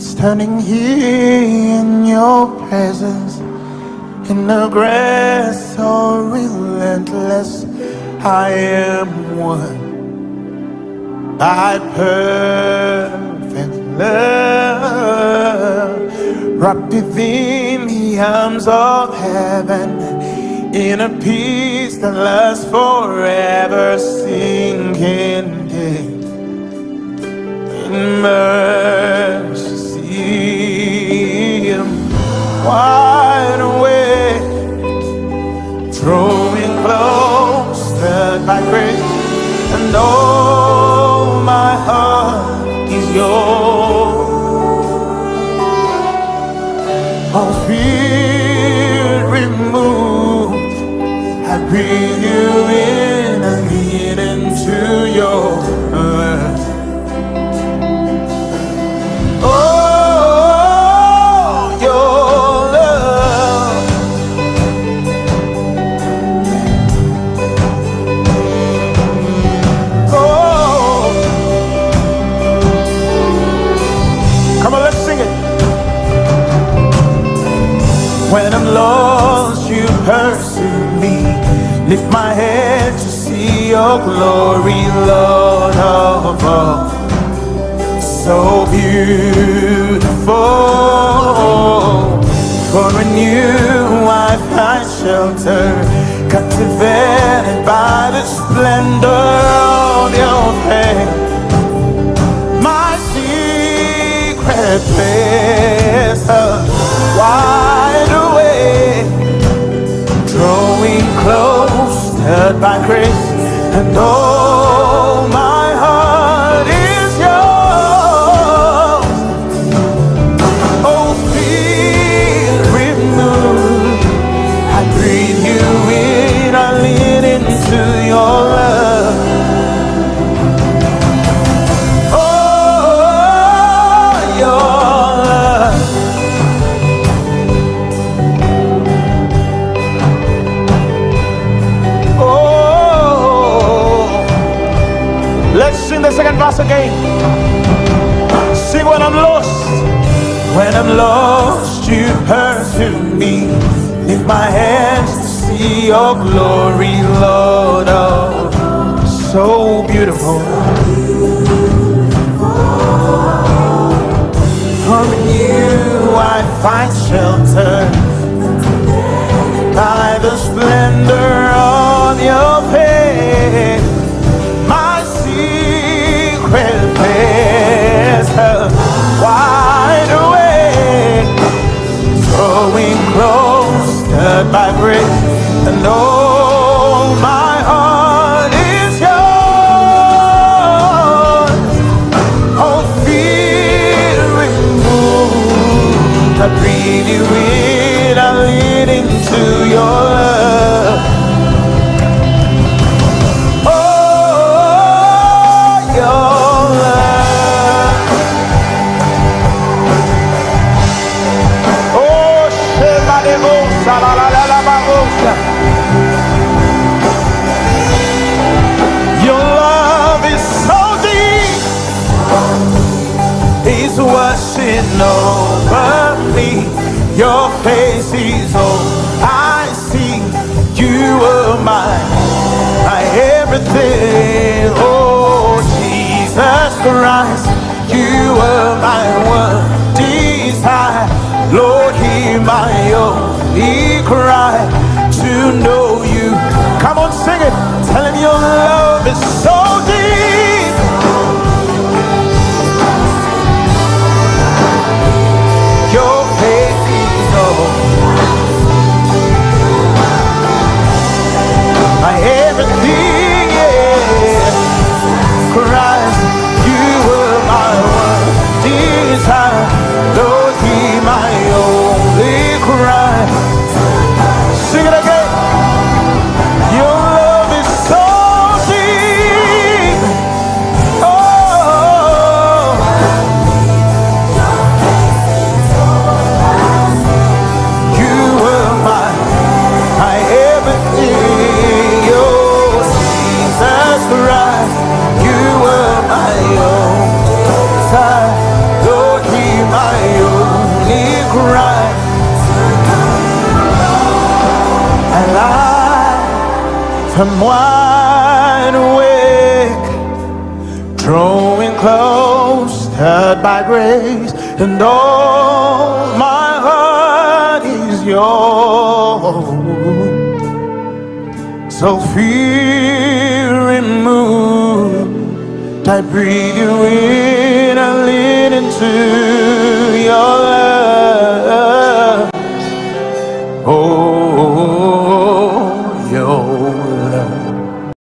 Standing here in your presence, in the grass so relentless, I am won by perfect love. Wrapped within the arms of heaven, in a peace that lasts forever, sinking deep in mercy. Wide awake, drawing closer by grace, and all my heart is yours. All fear removed, I breathe you in and lead into your earth. When I'm lost, you pursue me. Lift my head to see your glory, Lord of all. So beautiful. For in you I find shelter, captivated by the splendor of your face, my secret place. Wide awake, drawing close, held by grace, and all my heart is yours. Oh, fear removed, I breathe you in, I lean into your love. Second verse again. See, when I'm lost, you pursue me. Lift my hands to see your glory, Lord. Oh, so beautiful. From you I find shelter by the splendor of your face. Wide awake, growing close, held by grace, and all my heart is yours. All fear removed, I breathe you in, I lean into your love. Over me, your face is all I see. You are my everything. Oh, Jesus Christ, you are my one desire. Lord, hear my only cry to know you. Come on, sing it. Tell him your love is so deep. My everything, yeah. Christ, you were my one I'm wide awake, drawing close, held by grace, and all my heart is yours. So fear removed, I breathe you in, I lean into